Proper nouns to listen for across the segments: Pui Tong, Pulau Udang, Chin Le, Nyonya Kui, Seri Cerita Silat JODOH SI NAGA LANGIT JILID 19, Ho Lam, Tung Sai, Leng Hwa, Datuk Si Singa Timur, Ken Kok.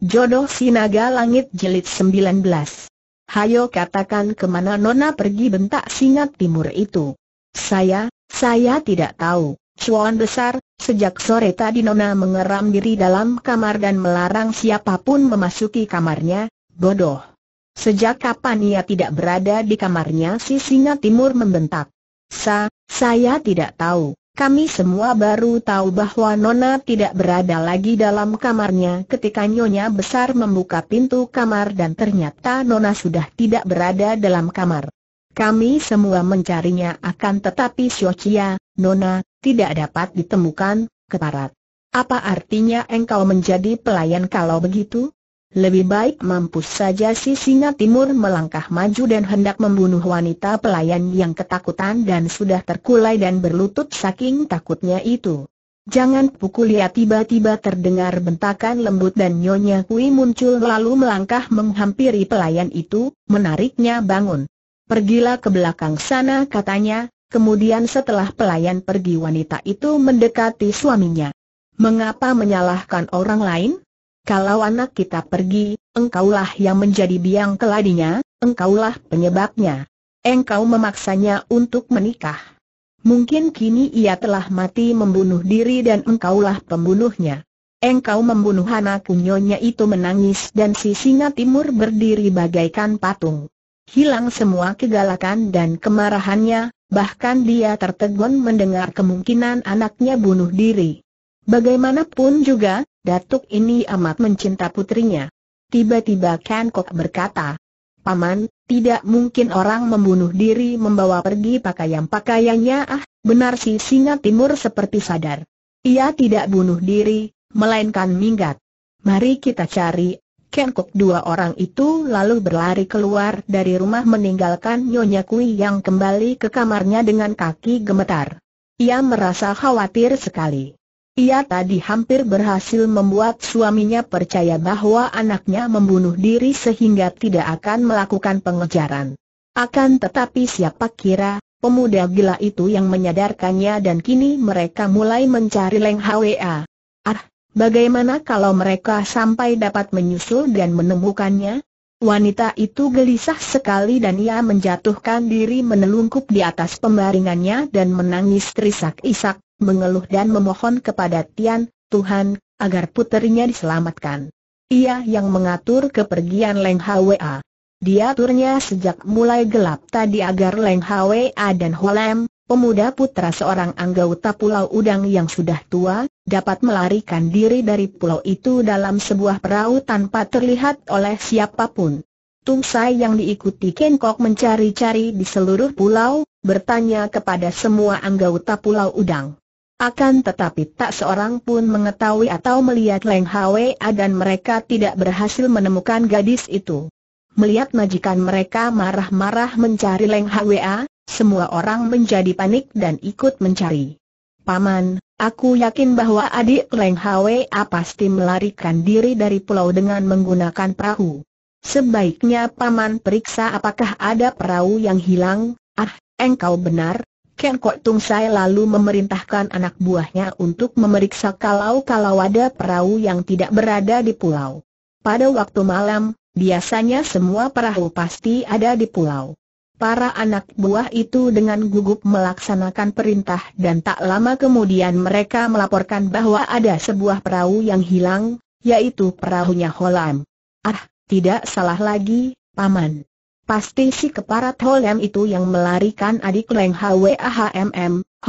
Jodoh Si Naga Langit Jilid 19. Hayo katakan kemana Nona pergi, bentak Singa Timur itu. Saya tidak tahu, Cuan Besar. Sejak sore tadi Nona mengeram diri dalam kamar dan melarang siapapun memasuki kamarnya. Bodoh. Sejak kapan ia tidak berada di kamarnya? Si Singa Timur membentak. Saya tidak tahu. Kami semua baru tahu bahwa Nona tidak berada lagi dalam kamarnya ketika Nyonya Besar membuka pintu kamar dan ternyata Nona sudah tidak berada dalam kamar. Kami semua mencarinya, akan tetapi Siocia, Nona, tidak dapat ditemukan. Keparat. Apa artinya engkau menjadi pelayan kalau begitu? Lebih baik mampus saja. Si Singa Timur melangkah maju dan hendak membunuh wanita pelayan yang ketakutan dan sudah terkulai dan berlutut saking takutnya itu. Jangan pukul ia, tiba-tiba terdengar bentakan lembut dan Nyonya Kui muncul lalu melangkah menghampiri pelayan itu, menariknya bangun. Pergilah ke belakang sana, katanya, kemudian setelah pelayan pergi wanita itu mendekati suaminya. Mengapa menyalahkan orang lain? Kalau anak kita pergi, engkaulah yang menjadi biang keladinya, engkaulah penyebabnya. Engkau memaksanya untuk menikah. Mungkin kini ia telah mati membunuh diri dan engkaulah pembunuhnya. Engkau membunuh anakku. Nyonya itu menangis dan si Singa Timur berdiri bagaikan patung. Hilang semua kegalakan dan kemarahannya, bahkan dia tertegun mendengar kemungkinan anaknya bunuh diri. Bagaimanapun juga, datuk ini amat mencinta putrinya. Tiba-tiba Ken Kok berkata, "Paman, tidak mungkin orang membunuh diri membawa pergi pakaian-pakaiannya." "Ah, benar." Si Singa Timur seperti sadar. "Ia tidak bunuh diri, melainkan minggat. Mari kita cari." Ken Kok dua orang itu lalu berlari keluar dari rumah meninggalkan Nyonya Kui yang kembali ke kamarnya dengan kaki gemetar. Ia merasa khawatir sekali. Ia tadi hampir berhasil membuat suaminya percaya bahwa anaknya membunuh diri sehingga tidak akan melakukan pengejaran. Akan tetapi siapa kira, pemuda gila itu yang menyadarkannya dan kini mereka mulai mencari Leng Hwa. Ah, bagaimana kalau mereka sampai dapat menyusul dan menemukannya? Wanita itu gelisah sekali dan ia menjatuhkan diri menelungkup di atas pembaringannya dan menangis terisak-isak, mengeluh dan memohon kepada Tuhan, agar puterinya diselamatkan. Ia yang mengatur kepergian Leng Hwa. Diaturnya sejak mulai gelap tadi agar Leng Hwa dan Ho Lam, pemuda putra seorang anggota Pulau Udang yang sudah tua, dapat melarikan diri dari pulau itu dalam sebuah perahu tanpa terlihat oleh siapapun. Tung Sai yang diikuti Ken Kok mencari-cari di seluruh pulau, bertanya kepada semua anggota Pulau Udang. Akan tetapi tak seorang pun mengetahui atau melihat Leng Hwa dan mereka tidak berhasil menemukan gadis itu. Melihat majikan mereka marah-marah mencari Leng Hwa, semua orang menjadi panik dan ikut mencari. "Paman, aku yakin bahwa adik Leng Hwa pasti melarikan diri dari pulau dengan menggunakan perahu. Sebaiknya Paman periksa apakah ada perahu yang hilang." "Ah, engkau benar." Ken Kok Tung Sai lalu memerintahkan anak buahnya untuk memeriksa kalau ada perahu yang tidak berada di pulau. Pada waktu malam, biasanya semua perahu pasti ada di pulau. Para anak buah itu dengan gugup melaksanakan perintah dan tak lama kemudian mereka melaporkan bahwa ada sebuah perahu yang hilang, yaitu perahunya Ho Lam. "Ah, tidak salah lagi, Paman. Pasti si keparat Ho Lam itu yang melarikan adik Leng Hwa.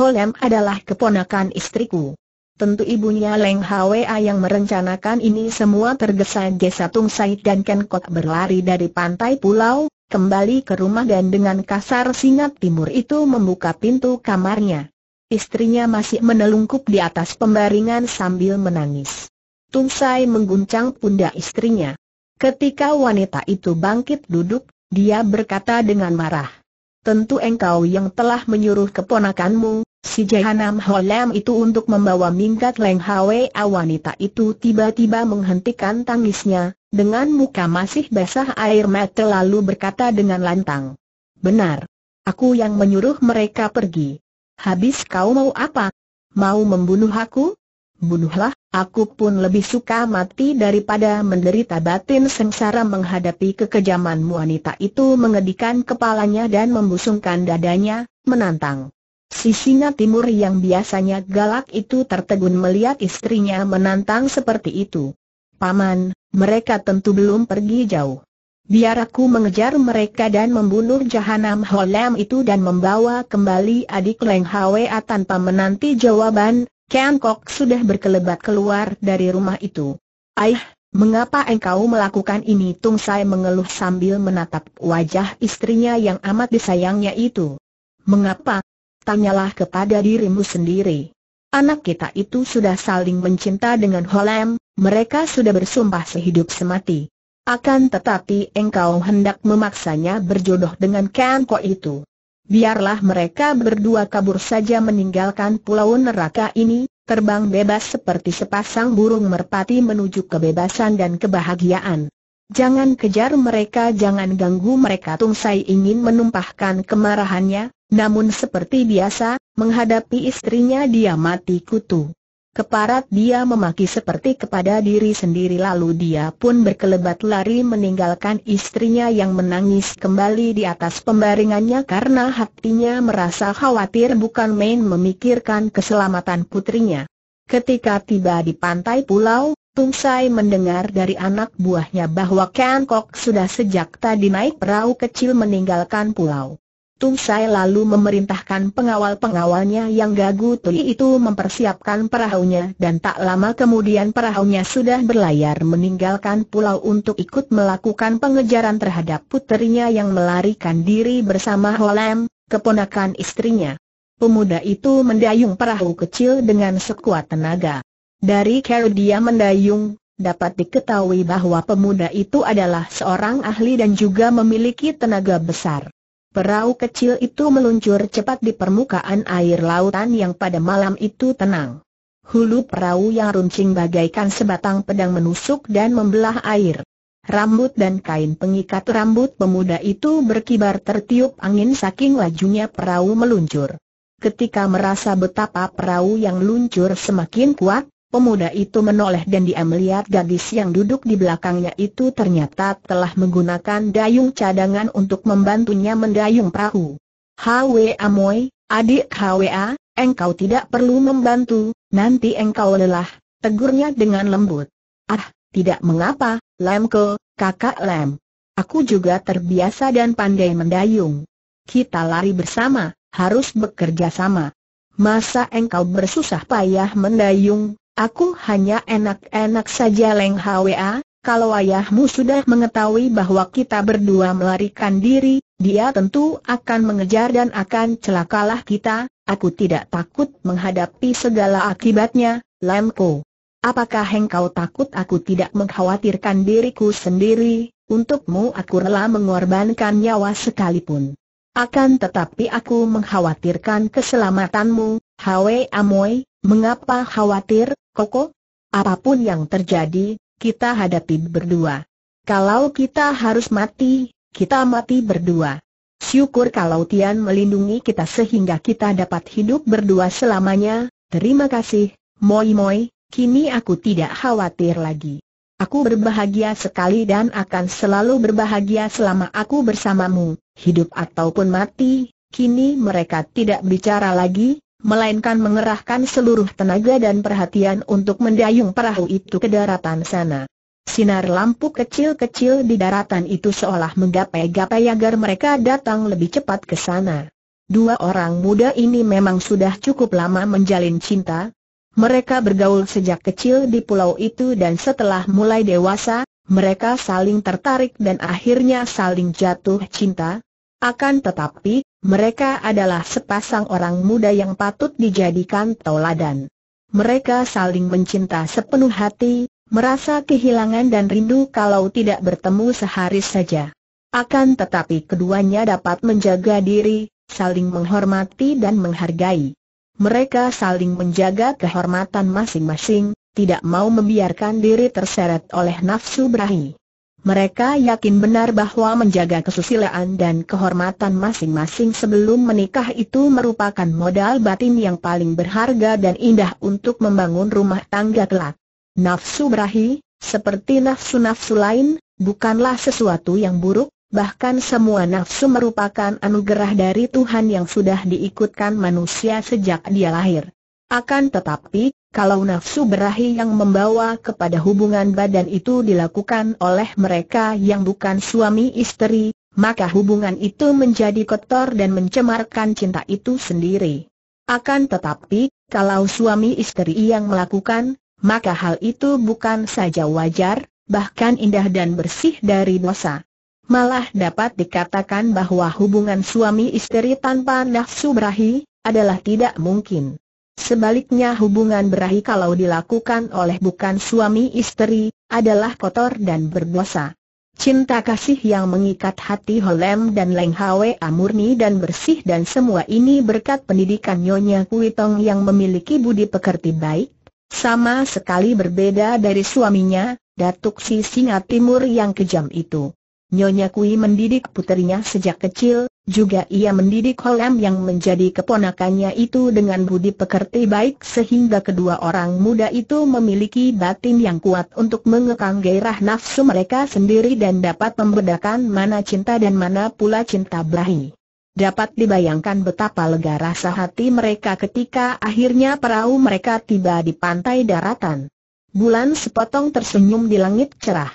Ho Lam adalah keponakan istriku. Tentu ibunya Leng Hwa yang merencanakan ini semua." Tergesa-gesa Tung Sai dan Ken Kok berlari dari pantai pulau, kembali ke rumah dan dengan kasar Singa Timur itu membuka pintu kamarnya. Istrinya masih menelungkup di atas pembaringan sambil menangis. Tung Sai mengguncang pundak istrinya. Ketika wanita itu bangkit duduk, dia berkata dengan marah, "Tentu engkau yang telah menyuruh keponakanmu, si jahanam Ho Lam itu untuk membawa minggat Leng Hwa." Wanita itu tiba-tiba menghentikan tangisnya, dengan muka masih basah air mata lalu berkata dengan lantang, "Benar, aku yang menyuruh mereka pergi. Habis kau mau apa? Mau membunuh aku? Bunuhlah, Aku pun lebih suka mati daripada menderita batin sengsara menghadapi kekejamanmu." Wanita itu mengedikan kepalanya dan membusungkan dadanya, menantang. Si Singa Timur yang biasanya galak itu tertegun melihat istrinya menantang seperti itu. "Paman, mereka tentu belum pergi jauh. Biar aku mengejar mereka dan membunuh jahanam Ho Lam itu dan membawa kembali adik Leng Hwa." Tanpa menanti jawaban, Ken Kok sudah berkelebat keluar dari rumah itu. "Aih, mengapa engkau melakukan ini?" Tung Sai mengeluh sambil menatap wajah istrinya yang amat disayangnya itu. "Mengapa? Tanyalah kepada dirimu sendiri. Anak kita itu sudah saling mencinta dengan Ho Lam, mereka sudah bersumpah sehidup semati. Akan tetapi engkau hendak memaksanya berjodoh dengan Ken Kok itu. Biarlah mereka berdua kabur saja meninggalkan pulau neraka ini, terbang bebas seperti sepasang burung merpati menuju kebebasan dan kebahagiaan. Jangan kejar mereka, jangan ganggu mereka." Tung Sai ingin menumpahkan kemarahannya, namun seperti biasa, menghadapi istrinya dia mati kutu. Keparat dia memaki seperti kepada diri sendiri, lalu dia pun berkelebat lari meninggalkan istrinya yang menangis kembali di atas pembaringannya karena hatinya merasa khawatir bukan main memikirkan keselamatan putrinya. Ketika tiba di pantai pulau, Tung Sai mendengar dari anak buahnya bahwa Ken Kok sudah sejak tadi naik perahu kecil meninggalkan pulau. Tung Sai lalu memerintahkan pengawal-pengawalnya yang gagu tuli itu mempersiapkan perahunya, dan tak lama kemudian perahunya sudah berlayar meninggalkan pulau untuk ikut melakukan pengejaran terhadap puterinya yang melarikan diri bersama Ho Lam, keponakan istrinya. Pemuda itu mendayung perahu kecil dengan sekuat tenaga. Dari cara dia mendayung, dapat diketahui bahwa pemuda itu adalah seorang ahli dan juga memiliki tenaga besar. Perahu kecil itu meluncur cepat di permukaan air lautan yang pada malam itu tenang. Hulu perahu yang runcing bagaikan sebatang pedang menusuk dan membelah air. Rambut dan kain pengikat rambut pemuda itu berkibar tertiup angin saking lajunya perahu meluncur. Ketika merasa betapa perahu yang luncur semakin kuat, pemuda itu menoleh dan dia melihat gadis yang duduk di belakangnya itu ternyata telah menggunakan dayung cadangan untuk membantunya mendayung perahu. "Hwa Moy, adik Hwa, engkau tidak perlu membantu, nanti engkau lelah," tegurnya dengan lembut. "Ah, tidak mengapa, Lamko, kakak Lam. Aku juga terbiasa dan pandai mendayung. Kita lari bersama, harus bekerja sama. Masa engkau bersusah payah mendayung? Aku hanya enak-enak saja." "Leng Hwa, kalau ayahmu sudah mengetahui bahwa kita berdua melarikan diri, dia tentu akan mengejar dan akan celakalah kita. Aku tidak takut menghadapi segala akibatnya, Lamko." "Apakah engkau takut?" "Aku tidak mengkhawatirkan diriku sendiri, untukmu aku rela mengorbankan nyawa sekalipun. Akan tetapi aku mengkhawatirkan keselamatanmu, Hwa Moy." "Mengapa khawatir, Koko? Apapun yang terjadi, kita hadapi berdua. Kalau kita harus mati, kita mati berdua. Syukur kalau Tian melindungi kita sehingga kita dapat hidup berdua selamanya. Terima kasih, Moy Moy, kini aku tidak khawatir lagi. Aku berbahagia sekali dan akan selalu berbahagia selama aku bersamamu, hidup ataupun mati." Kini mereka tidak bicara lagi, melainkan mengerahkan seluruh tenaga dan perhatian untuk mendayung perahu itu ke daratan sana. Sinar lampu kecil-kecil di daratan itu seolah menggapai-gapai agar mereka datang lebih cepat ke sana. Dua orang muda ini memang sudah cukup lama menjalin cinta. Mereka bergaul sejak kecil di pulau itu dan setelah mulai dewasa, mereka saling tertarik dan akhirnya saling jatuh cinta. Akan tetapi, mereka adalah sepasang orang muda yang patut dijadikan tauladan. Mereka saling mencinta sepenuh hati, merasa kehilangan dan rindu kalau tidak bertemu sehari saja. Akan tetapi keduanya dapat menjaga diri, saling menghormati dan menghargai. Mereka saling menjaga kehormatan masing-masing, tidak mau membiarkan diri terseret oleh nafsu berahi. Mereka yakin benar bahwa menjaga kesusilaan dan kehormatan masing-masing sebelum menikah itu merupakan modal batin yang paling berharga dan indah untuk membangun rumah tangga kelak. Nafsu berahi, seperti nafsu-nafsu lain, bukanlah sesuatu yang buruk, bahkan semua nafsu merupakan anugerah dari Tuhan yang sudah diikutkan manusia sejak dia lahir. Akan tetapi, kalau nafsu berahi yang membawa kepada hubungan badan itu dilakukan oleh mereka yang bukan suami istri, maka hubungan itu menjadi kotor dan mencemarkan cinta itu sendiri. Akan tetapi, kalau suami istri yang melakukan, maka hal itu bukan saja wajar, bahkan indah dan bersih dari dosa. Malah dapat dikatakan bahwa hubungan suami istri tanpa nafsu berahi adalah tidak mungkin. Sebaliknya hubungan berahi kalau dilakukan oleh bukan suami istri adalah kotor dan berdosa. Cinta kasih yang mengikat hati Ho Lam dan Leng Hwa murni dan bersih, dan semua ini berkat pendidikan Nyonya Kui Tong yang memiliki budi pekerti baik, sama sekali berbeda dari suaminya, Datuk Si Singa Timur yang kejam itu. Nyonya Kui mendidik puterinya sejak kecil, juga ia mendidik Ho Lam yang menjadi keponakannya itu dengan budi pekerti baik, sehingga kedua orang muda itu memiliki batin yang kuat untuk mengekang gairah nafsu mereka sendiri dan dapat membedakan mana cinta dan mana pula cinta berahi. Dapat dibayangkan betapa lega rasa hati mereka ketika akhirnya perahu mereka tiba di pantai daratan. Bulan sepotong tersenyum di langit cerah.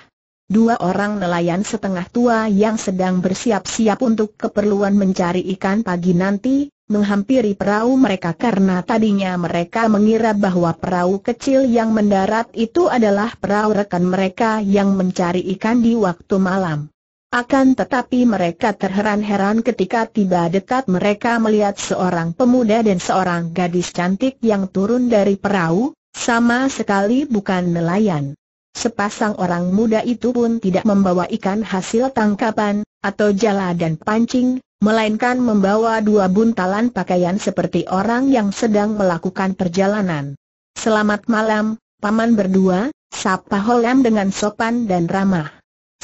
Dua orang nelayan setengah tua yang sedang bersiap-siap untuk keperluan mencari ikan pagi nanti menghampiri perahu mereka, karena tadinya mereka mengira bahwa perahu kecil yang mendarat itu adalah perahu rekan mereka yang mencari ikan di waktu malam. Akan tetapi mereka terheran-heran ketika tiba dekat mereka melihat seorang pemuda dan seorang gadis cantik yang turun dari perahu, sama sekali bukan nelayan. Sepasang orang muda itu pun tidak membawa ikan hasil tangkapan, atau jala dan pancing, melainkan membawa dua buntalan pakaian seperti orang yang sedang melakukan perjalanan. "Selamat malam, paman berdua," sapa Ho Lam dengan sopan dan ramah.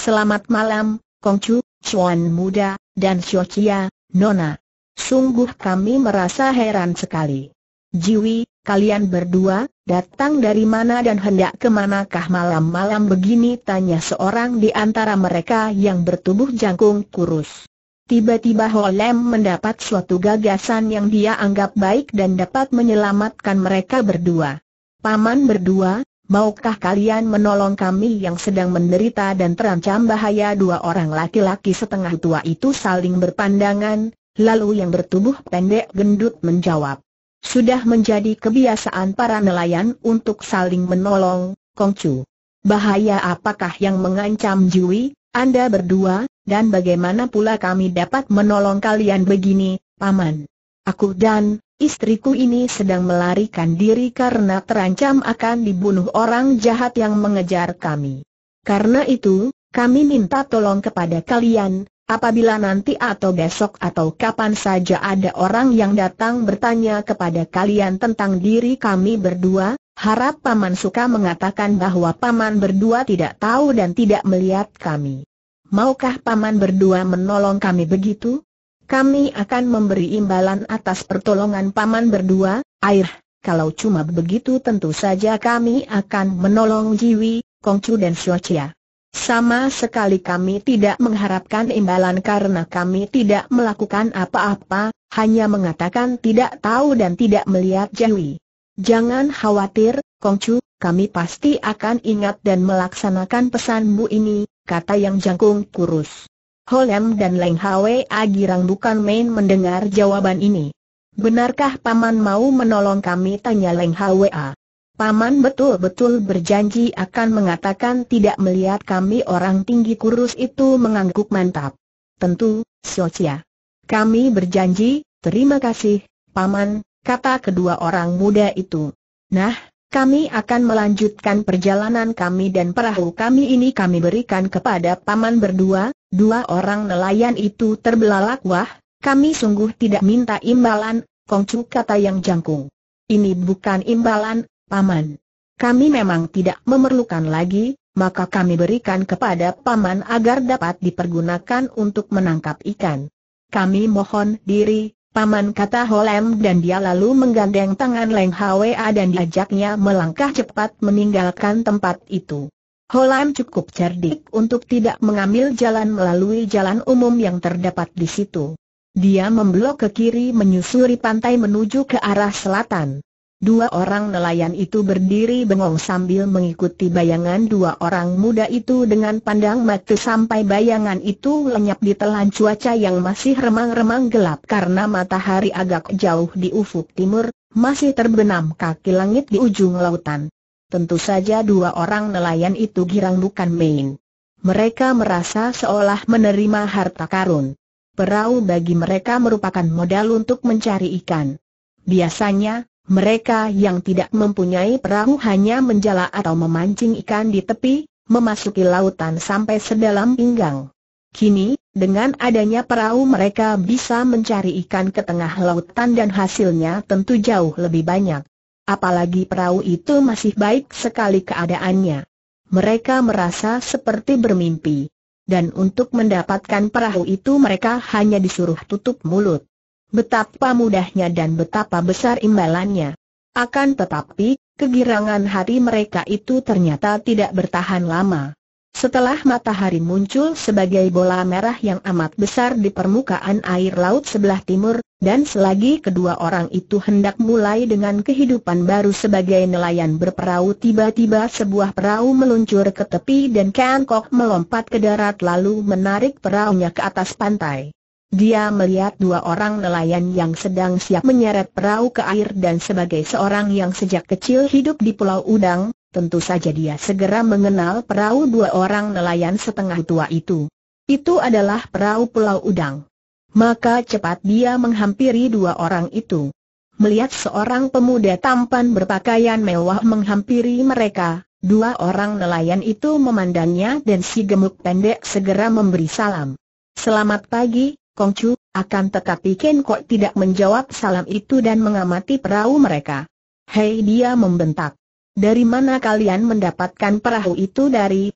"Selamat malam, Kongcu, Chuan muda, dan Xiaoqia, Nona. Sungguh kami merasa heran sekali. Jiwi, kalian berdua datang dari mana dan hendak kemanakah malam-malam begini?" tanya seorang di antara mereka yang bertubuh jangkung kurus. Tiba-tiba Ho Lam mendapat suatu gagasan yang dia anggap baik dan dapat menyelamatkan mereka berdua. "Paman berdua, maukah kalian menolong kami yang sedang menderita dan terancam bahaya?" Dua orang laki-laki setengah tua itu saling berpandangan, lalu yang bertubuh pendek gendut menjawab, "Sudah menjadi kebiasaan para nelayan untuk saling menolong, Kongcu. Bahaya apakah yang mengancam Jiwi, Anda berdua, dan bagaimana pula kami dapat menolong kalian?" "Begini, Paman. Aku dan istriku ini sedang melarikan diri karena terancam akan dibunuh orang jahat yang mengejar kami. Karena itu, kami minta tolong kepada kalian, apabila nanti atau besok atau kapan saja ada orang yang datang bertanya kepada kalian tentang diri kami berdua, harap Paman suka mengatakan bahwa Paman berdua tidak tahu dan tidak melihat kami. Maukah Paman berdua menolong kami?" "Begitu? Kami akan memberi imbalan atas pertolongan Paman berdua." "Air, kalau cuma begitu tentu saja kami akan menolong Jiwi, Kongcu dan Xiaoqia. Sama sekali kami tidak mengharapkan imbalan karena kami tidak melakukan apa-apa, hanya mengatakan tidak tahu dan tidak melihat Jiwi. Jangan khawatir, Kongcu, kami pasti akan ingat dan melaksanakan pesanmu ini," kata yang jangkung kurus. Ho Lam dan Leng Hwa girang bukan main mendengar jawaban ini. "Benarkah Paman mau menolong kami?" tanya Leng Hwa. "Paman betul-betul berjanji akan mengatakan tidak melihat kami?" Orang tinggi kurus itu mengangguk mantap. "Tentu, Xiaoqia. Kami berjanji." "Terima kasih, Paman," kata kedua orang muda itu. "Nah, kami akan melanjutkan perjalanan kami dan perahu kami ini kami berikan kepada Paman berdua." Dua orang nelayan itu terbelalak. "Wah, kami sungguh tidak minta imbalan, Kongcu," kata yang jangkung. "Ini bukan imbalan, Paman. Kami memang tidak memerlukan lagi, maka kami berikan kepada Paman agar dapat dipergunakan untuk menangkap ikan. Kami mohon diri, Paman, kata Ho Lam, dan dia lalu menggandeng tangan Leng Hwa dan diajaknya melangkah cepat meninggalkan tempat itu. Ho Lam cukup cerdik untuk tidak mengambil jalan melalui jalan umum yang terdapat di situ. Dia memblok ke kiri menyusuri pantai menuju ke arah selatan. Dua orang nelayan itu berdiri bengong sambil mengikuti bayangan dua orang muda itu dengan pandang mata sampai bayangan itu lenyap di telan cuaca yang masih remang-remang gelap karena matahari agak jauh di ufuk timur, masih terbenam kaki langit di ujung lautan. Tentu saja dua orang nelayan itu girang bukan main. Mereka merasa seolah menerima harta karun. Perahu bagi mereka merupakan modal untuk mencari ikan. Biasanya, mereka yang tidak mempunyai perahu hanya menjala atau memancing ikan di tepi, memasuki lautan sampai sedalam pinggang. Kini, dengan adanya perahu mereka bisa mencari ikan ke tengah lautan dan hasilnya tentu jauh lebih banyak. Apalagi perahu itu masih baik sekali keadaannya. Mereka merasa seperti bermimpi. Dan untuk mendapatkan perahu itu mereka hanya disuruh tutup mulut. Betapa mudahnya dan betapa besar imbalannya. Akan tetapi, kegirangan hati mereka itu ternyata tidak bertahan lama. Setelah matahari muncul sebagai bola merah yang amat besar di permukaan air laut sebelah timur, dan selagi kedua orang itu hendak mulai dengan kehidupan baru sebagai nelayan berperahu, tiba-tiba sebuah perahu meluncur ke tepi dan Ken Kok melompat ke darat lalu menarik perahunya ke atas pantai. Dia melihat dua orang nelayan yang sedang siap menyeret perahu ke air dan sebagai seorang yang sejak kecil hidup di Pulau Udang, tentu saja dia segera mengenal perahu dua orang nelayan setengah tua itu. Itu adalah perahu Pulau Udang. Maka cepat dia menghampiri dua orang itu. Melihat seorang pemuda tampan berpakaian mewah menghampiri mereka, dua orang nelayan itu memandangnya dan si gemuk pendek segera memberi salam. "Selamat pagi, Kongcu." Akan tetapi Ken Kok tidak menjawab salam itu dan mengamati perahu mereka. "Hei," dia membentak. "Dari mana kalian mendapatkan perahu itu?" Dari,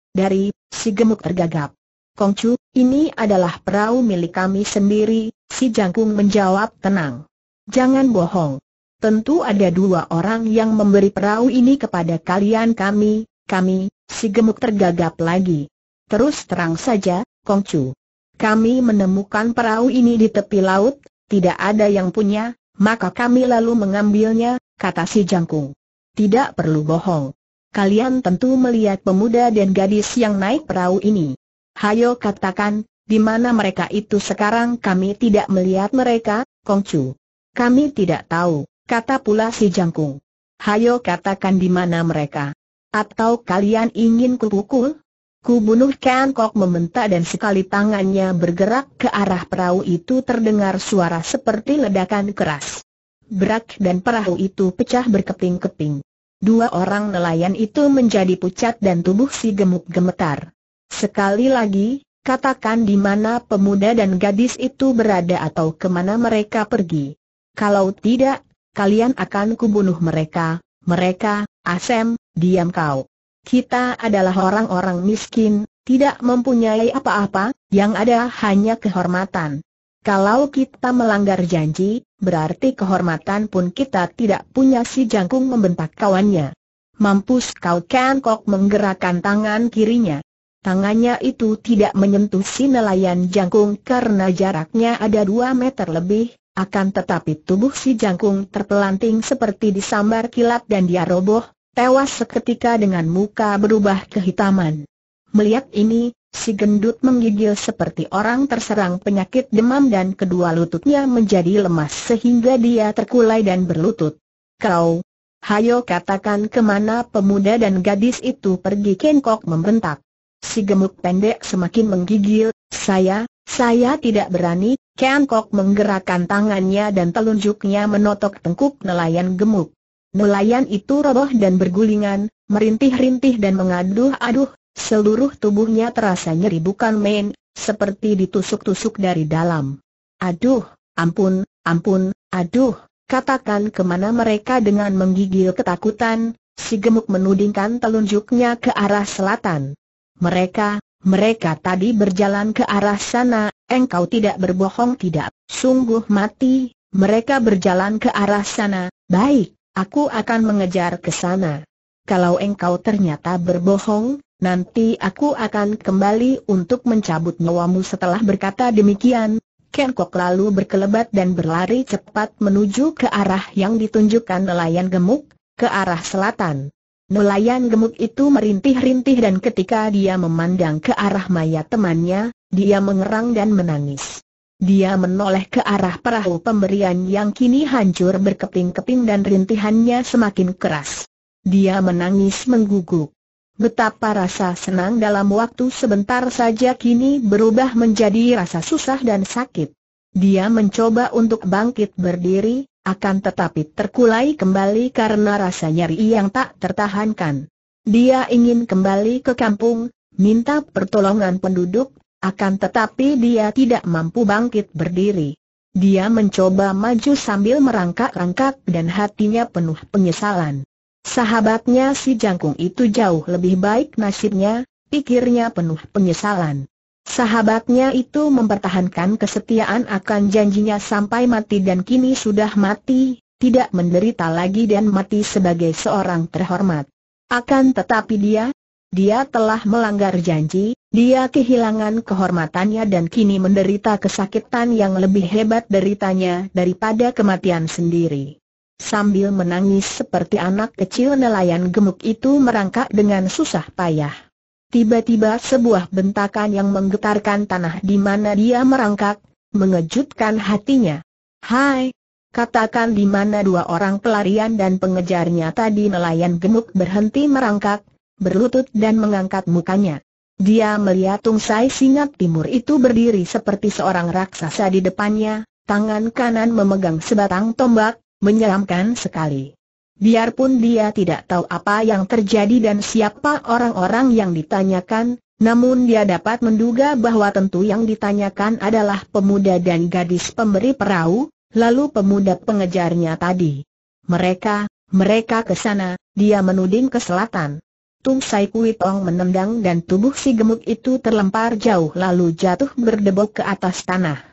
si gemuk tergagap. "Kongcu, ini adalah perahu milik kami sendiri," si jangkung menjawab tenang. "Jangan bohong. Tentu ada dua orang yang memberi perahu ini kepada kalian." Kami, si gemuk tergagap lagi. "Terus terang saja, Kongcu. Kami menemukan perahu ini di tepi laut, tidak ada yang punya, maka kami lalu mengambilnya," kata si jangkung. "Tidak perlu bohong. Kalian tentu melihat pemuda dan gadis yang naik perahu ini. Hayo katakan, di mana mereka itu sekarang?" "Kami tidak melihat mereka, Kongcu." "Kami tidak tahu," kata pula si jangkung. "Hayo katakan di mana mereka. Atau kalian ingin kupukul?" "Kubunuh!" Ken Kok membentak dan sekali tangannya bergerak ke arah perahu itu terdengar suara seperti ledakan keras. Brak, dan perahu itu pecah berkeping-keping. Dua orang nelayan itu menjadi pucat dan tubuh si gemuk gemetar. "Sekali lagi, katakan di mana pemuda dan gadis itu berada atau kemana mereka pergi. Kalau tidak, kalian akan kubunuh mereka." "Mereka, Asem, diam kau. Kita adalah orang-orang miskin, tidak mempunyai apa-apa, yang ada hanya kehormatan. Kalau kita melanggar janji, berarti kehormatan pun kita tidak punya." Si jangkung membentak kawannya. "Mampus kau!" Ken Kok menggerakkan tangan kirinya. Tangannya itu tidak menyentuh si nelayan jangkung karena jaraknya ada 2 meter lebih, akan tetapi tubuh si jangkung terpelanting seperti disambar kilat dan dia roboh, tewas seketika dengan muka berubah kehitaman. Melihat ini, si gendut menggigil seperti orang terserang penyakit demam dan kedua lututnya menjadi lemas sehingga dia terkulai dan berlutut. "Kau, hayo katakan kemana pemuda dan gadis itu pergi!" Ken Kok membentak. Si gemuk pendek semakin menggigil. Saya tidak berani." Ken Kok menggerakkan tangannya dan telunjuknya menotok tengkuk nelayan gemuk. Nelayan itu roboh dan bergulingan, merintih-rintih dan mengaduh-aduh, seluruh tubuhnya terasa nyeri bukan main, seperti ditusuk-tusuk dari dalam. "Aduh, ampun, aduh, katakan kemana mereka!" Dengan menggigil ketakutan, si gemuk menudingkan telunjuknya ke arah selatan. Mereka tadi berjalan ke arah sana, engkau tidak berbohong." "Tidak, sungguh mati, Mereka berjalan ke arah sana. Baik, aku akan mengejar ke sana. Kalau engkau ternyata berbohong, nanti aku akan kembali untuk mencabut nyawamu. Setelah berkata demikian, Ken Kok lalu berkelebat dan berlari cepat menuju ke arah yang ditunjukkan nelayan gemuk, ke arah selatan. Nelayan gemuk itu merintih-rintih dan ketika dia memandang ke arah mayat temannya, dia mengerang dan menangis. Dia menoleh ke arah perahu pemberian yang kini hancur berkeping-keping dan rintihannya semakin keras. Dia menangis mengguguk. Betapa rasa senang dalam waktu sebentar saja kini berubah menjadi rasa susah dan sakit. Dia mencoba untuk bangkit berdiri, akan tetapi terkulai kembali karena rasa nyeri yang tak tertahankan. Dia ingin kembali ke kampung, minta pertolongan penduduk, akan tetapi dia tidak mampu bangkit berdiri. Dia mencoba maju sambil merangkak-rangkak dan hatinya penuh penyesalan. Sahabatnya si jangkung itu jauh lebih baik nasibnya, pikirnya penuh penyesalan. Sahabatnya itu mempertahankan kesetiaan akan janjinya sampai mati dan kini sudah mati, tidak menderita lagi dan mati sebagai seorang terhormat. Akan tetapi dia telah melanggar janji, dia kehilangan kehormatannya dan kini menderita kesakitan yang lebih hebat deritanya daripada kematian sendiri. Sambil menangis seperti anak kecil, nelayan gemuk itu merangkak dengan susah payah. Tiba-tiba sebuah bentakan yang menggetarkan tanah di mana dia merangkak, mengejutkan hatinya. "Hai!" Katakan di mana dua orang pelarian dan pengejarnya tadi. Nelayan gemuk berhenti merangkak, berlutut dan mengangkat mukanya. Dia melihat Tung Sai Singa Timur itu berdiri seperti seorang raksasa di depannya, tangan kanan memegang sebatang tombak, menyeramkan sekali. Biarpun dia tidak tahu apa yang terjadi dan siapa orang-orang yang ditanyakan, namun dia dapat menduga bahwa tentu yang ditanyakan adalah pemuda dan gadis pemberi perahu, lalu pemuda pengejarnya tadi. Mereka ke sana, dia menuding ke selatan. Tung Sai Kui Tong menendang dan tubuh si gemuk itu terlempar jauh lalu jatuh berdebok ke atas tanah.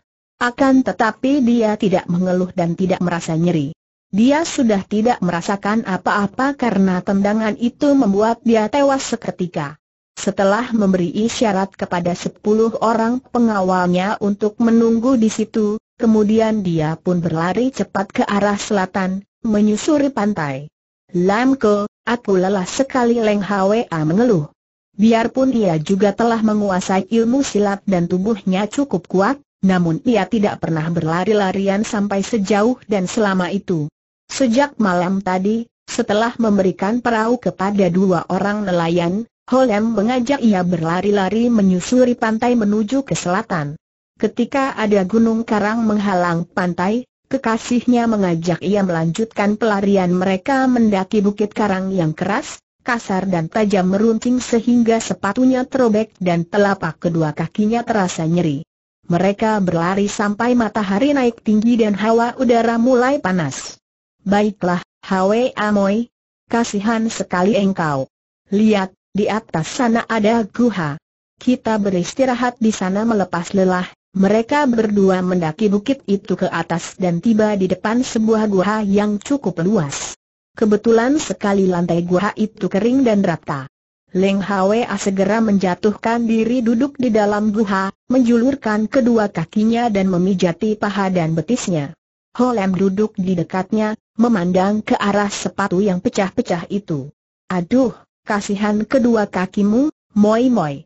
Akan tetapi dia tidak mengeluh dan tidak merasa nyeri. Dia sudah tidak merasakan apa-apa karena tendangan itu membuat dia tewas seketika. Setelah memberi isyarat kepada 10 orang pengawalnya untuk menunggu di situ, kemudian dia pun berlari cepat ke arah selatan, menyusuri pantai. "Lamko, aku lelah sekali," Leng Hwa mengeluh. Biarpun dia juga telah menguasai ilmu silat dan tubuhnya cukup kuat, namun dia tidak pernah berlari-larian sampai sejauh dan selama itu. Sejak malam tadi, setelah memberikan perahu kepada dua orang nelayan, Ho Lam mengajak ia berlari-lari menyusuri pantai menuju ke selatan. Ketika ada gunung karang menghalang pantai, kekasihnya mengajak ia melanjutkan pelarian mereka mendaki bukit karang yang keras, kasar dan tajam meruncing sehingga sepatunya terobek dan telapak kedua kakinya terasa nyeri. Mereka berlari sampai matahari naik tinggi dan hawa udara mulai panas. "Baiklah, Hwa Amoy, kasihan sekali engkau. Lihat, di atas sana ada guha. Kita beristirahat di sana melepas lelah." Mereka berdua mendaki bukit itu ke atas dan tiba di depan sebuah guha yang cukup luas. Kebetulan sekali lantai guha itu kering dan rata. Leng Hwa segera menjatuhkan diri duduk di dalam guha, menjulurkan kedua kakinya dan memijati paha dan betisnya. Ho Lam duduk di dekatnya, memandang ke arah sepatu yang pecah-pecah itu. "Aduh, kasihan kedua kakimu, moi-moi.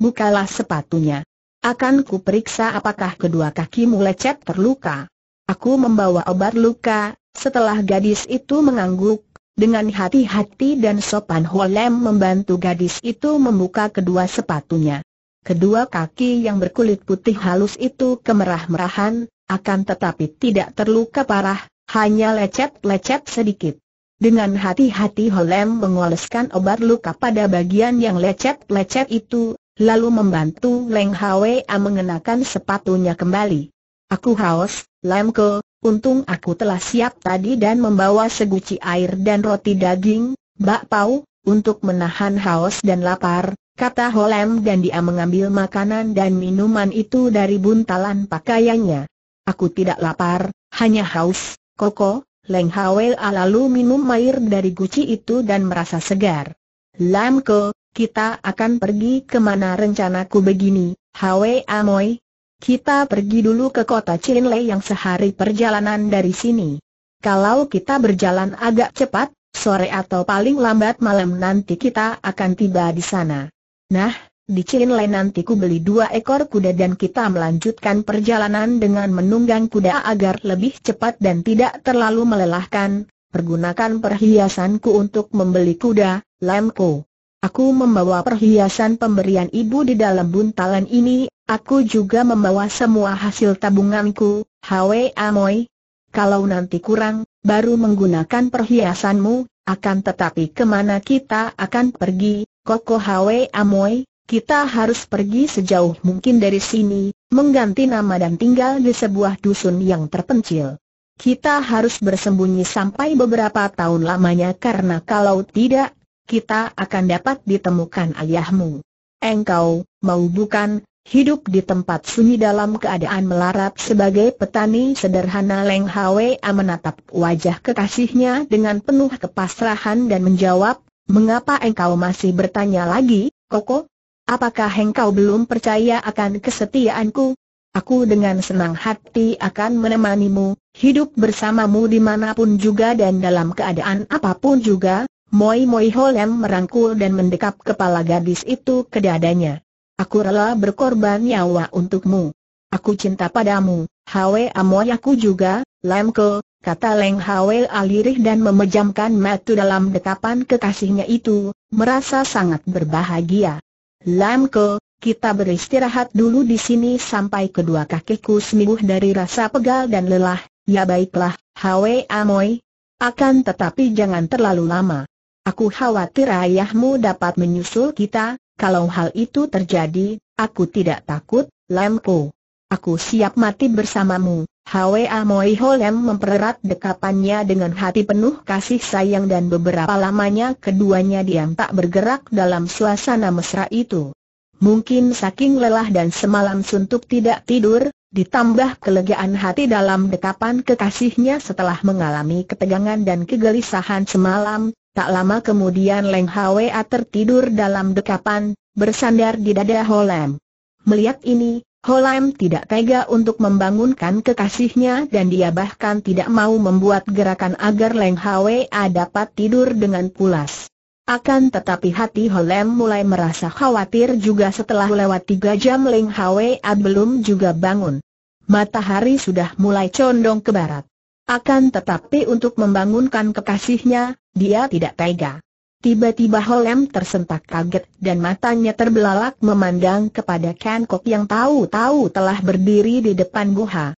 Bukalah sepatunya. Akan kuperiksa apakah kedua kakimu lecet terluka. Aku membawa obat luka." Setelah gadis itu mengangguk, dengan hati-hati dan sopan Ho Lam membantu gadis itu membuka kedua sepatunya. Kedua kaki yang berkulit putih halus itu kemerah-merahan, akan tetapi tidak terluka parah, hanya lecet-lecet sedikit. Dengan hati-hati Ho Lam mengoleskan obat luka pada bagian yang lecet-lecet itu, lalu membantu Leng Hwa mengenakan sepatunya kembali. "Aku haus, Lamko. Untung aku telah siap tadi dan membawa seguci air dan roti daging, bakpao, untuk menahan haus dan lapar," kata Ho Lam dan dia mengambil makanan dan minuman itu dari buntalan pakaiannya. "Aku tidak lapar, Hanya haus, koko, Leng Hwa lalu minum air dari guci itu dan merasa segar. Lamko, kita akan pergi kemana rencanaku begini, Hwa Amoy? Kita pergi dulu ke kota Chin Le yang sehari perjalanan dari sini. Kalau kita berjalan agak cepat, sore atau paling lambat malam nanti kita akan tiba di sana. Nah, di Chin Le nanti ku beli 2 ekor kuda dan kita melanjutkan perjalanan dengan menunggang kuda agar lebih cepat dan tidak terlalu melelahkan. Pergunakan perhiasanku untuk membeli kuda, Lamko. Aku membawa perhiasan pemberian ibu di dalam buntalan ini. Aku juga membawa semua hasil tabunganku, Hwa Amoy. Kalau nanti kurang, baru menggunakan perhiasanmu. Akan tetapi kemana kita akan pergi, Koko Hwa Amoy? Kita harus pergi sejauh mungkin dari sini, mengganti nama dan tinggal di sebuah dusun yang terpencil. Kita harus bersembunyi sampai beberapa tahun lamanya karena kalau tidak, kita akan dapat ditemukan ayahmu. Engkau, mau bukan, hidup di tempat sunyi dalam keadaan melarat sebagai petani sederhana. Leng Hwa menatap wajah kekasihnya dengan penuh kepasrahan dan menjawab, mengapa engkau masih bertanya lagi, Koko? Apakah engkau belum percaya akan kesetiaanku? Aku dengan senang hati akan menemanimu, hidup bersamamu dimanapun juga dan dalam keadaan apapun juga. Moi Moi Ho Lam merangkul dan mendekap kepala gadis itu ke dadanya. Aku rela berkorban nyawa untukmu. Aku cinta padamu, Hwa Amoy. Aku juga, Lamko, kata Leng Hwa lirih dan memejamkan mata dalam dekapan kekasihnya itu, merasa sangat berbahagia. Lamko, kita beristirahat dulu di sini sampai kedua kakiku sembuh dari rasa pegal dan lelah. Ya baiklah, Hwa Amoy. Akan tetapi jangan terlalu lama. Aku khawatir ayahmu dapat menyusul kita. Kalau hal itu terjadi, aku tidak takut, Lamko. Aku siap mati bersamamu, Hwa Amoy. Ho Lam mempererat dekapannya dengan hati penuh kasih sayang dan beberapa lamanya keduanya diam tak bergerak dalam suasana mesra itu. Mungkin saking lelah dan semalam suntuk tidak tidur, ditambah kelegaan hati dalam dekapan kekasihnya setelah mengalami ketegangan dan kegelisahan semalam, tak lama kemudian Leng Hwa tertidur dalam dekapan, bersandar di dada Ho Lam. Melihat ini, Ho Lam tidak tega untuk membangunkan kekasihnya dan dia bahkan tidak mau membuat gerakan agar Leng Hwa dapat tidur dengan pulas. Akan tetapi hati Ho Lam mulai merasa khawatir juga setelah lewat 3 jam Leng Hwa belum juga bangun. Matahari sudah mulai condong ke barat. Akan tetapi untuk membangunkan kekasihnya, dia tidak tega. Tiba-tiba Ho Lam tersentak kaget dan matanya terbelalak memandang kepada Ken Kok yang tahu-tahu telah berdiri di depan gua.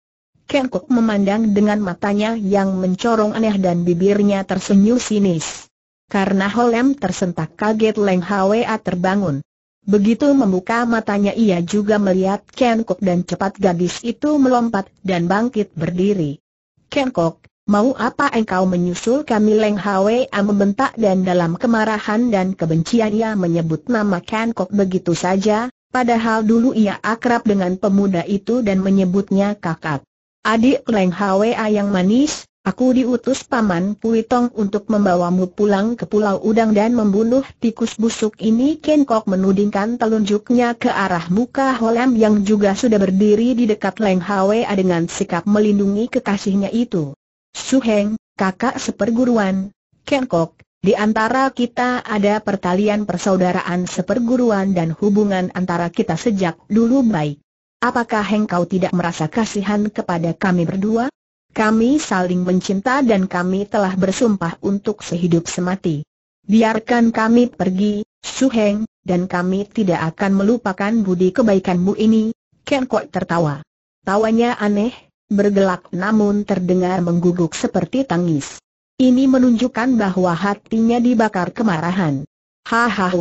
Ken Kok memandang dengan matanya yang mencorong aneh dan bibirnya tersenyum sinis. Karena Ho Lam tersentak kaget, Leng Hwa terbangun. Begitu membuka matanya ia juga melihat Ken Kok dan cepat gadis itu melompat dan bangkit berdiri. Ken Kok, mau apa engkau menyusul kami? Leng Hwa membentak dan dalam kemarahan dan kebencian ia menyebut nama Ken Kok begitu saja, padahal dulu ia akrab dengan pemuda itu dan menyebutnya kakak. Adik Leng Hwa yang manis, aku diutus Paman Pui Tong untuk membawamu pulang ke Pulau Udang dan membunuh tikus busuk ini. Ken Kok menudingkan telunjuknya ke arah muka Ho Lam yang juga sudah berdiri di dekat Leng Hwa dengan sikap melindungi kekasihnya itu. Suheng, kakak seperguruan, Ken Kok, di antara kita ada pertalian persaudaraan seperguruan dan hubungan antara kita sejak dulu baik. Apakah engkau tidak merasa kasihan kepada kami berdua? Kami saling mencinta dan kami telah bersumpah untuk sehidup semati. Biarkan kami pergi, Suheng, dan kami tidak akan melupakan budi kebaikanmu ini. Ken Kok tertawa. Tawanya aneh, bergelak namun terdengar mengguguk seperti tangis. Ini menunjukkan bahwa hatinya dibakar kemarahan. Hahaha,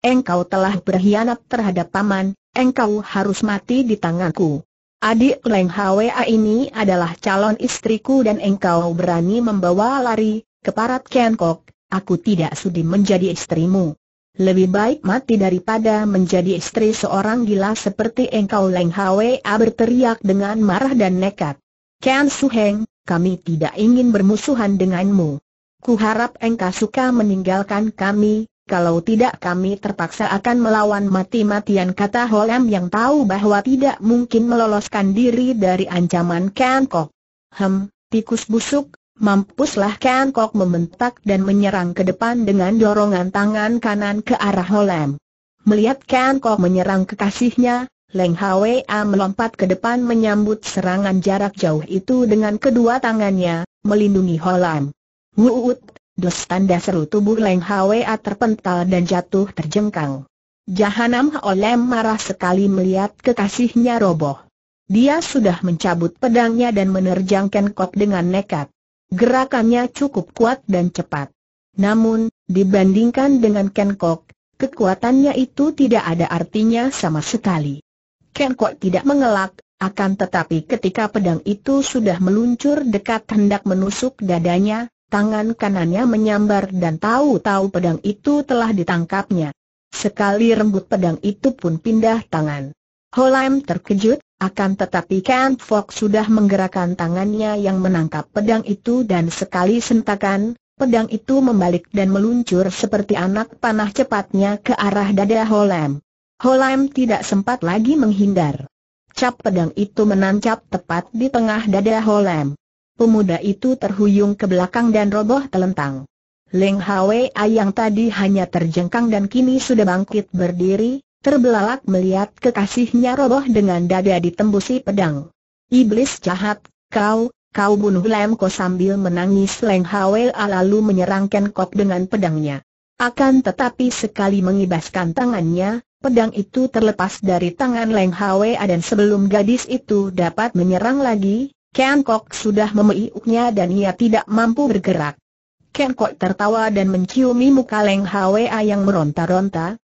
engkau telah berkhianat terhadap paman, engkau harus mati di tanganku. Adik Leng Hwa ini adalah calon istriku dan engkau berani membawa lari, keparat Ken Kok, aku tidak sudi menjadi istrimu. Lebih baik mati daripada menjadi istri seorang gila seperti engkau. Leng Hwa berteriak dengan marah dan nekat. Ken Suheng, kami tidak ingin bermusuhan denganmu. Kuharap engkau suka meninggalkan kami, kalau tidak kami terpaksa akan melawan mati-matian, kata Ho Lam yang tahu bahwa tidak mungkin meloloskan diri dari ancaman Ken Kok. Tikus busuk, mampuslah! Ken Kok membentak dan menyerang ke depan dengan dorongan tangan kanan ke arah Ho Lam. Melihat Ken Kok menyerang kekasihnya, Leng Hwa melompat ke depan menyambut serangan jarak jauh itu dengan kedua tangannya, melindungi Ho Lam. Wuut, dos! Tanda seru tubuh Leng Hwa terpental dan jatuh terjengkang. Jahanam! Ho Lam marah sekali melihat kekasihnya roboh. Dia sudah mencabut pedangnya dan menerjang Ken Kok dengan nekat. Gerakannya cukup kuat dan cepat. Namun, dibandingkan dengan Ken Kok, kekuatannya itu tidak ada artinya sama sekali. Ken Kok tidak mengelak, akan tetapi ketika pedang itu sudah meluncur dekat hendak menusuk dadanya, tangan kanannya menyambar dan tahu-tahu pedang itu telah ditangkapnya. Sekali rembut pedang itu pun pindah tangan. Ho Lam terkejut, akan tetapi Ken Kok sudah menggerakkan tangannya yang menangkap pedang itu dan sekali sentakan, pedang itu membalik dan meluncur seperti anak panah cepatnya ke arah dada Ho Lam. Ho Lam tidak sempat lagi menghindar. Cap pedang itu menancap tepat di tengah dada Ho Lam. Pemuda itu terhuyung ke belakang dan roboh telentang. Leng Hwa yang tadi hanya terjengkang dan kini sudah bangkit berdiri, terbelalak melihat kekasihnya roboh dengan dada ditembusi pedang. Iblis jahat, kau bunuh Lamko! Sambil menangis Leng Hwa lalu menyerang Ken Kok dengan pedangnya. Akan tetapi sekali mengibaskan tangannya, pedang itu terlepas dari tangan Leng Hwa dan sebelum gadis itu dapat menyerang lagi, Ken Kok sudah memeiuknya dan ia tidak mampu bergerak. Ken Kok tertawa dan menciumi muka Leng Hwa yang meronta-ronta,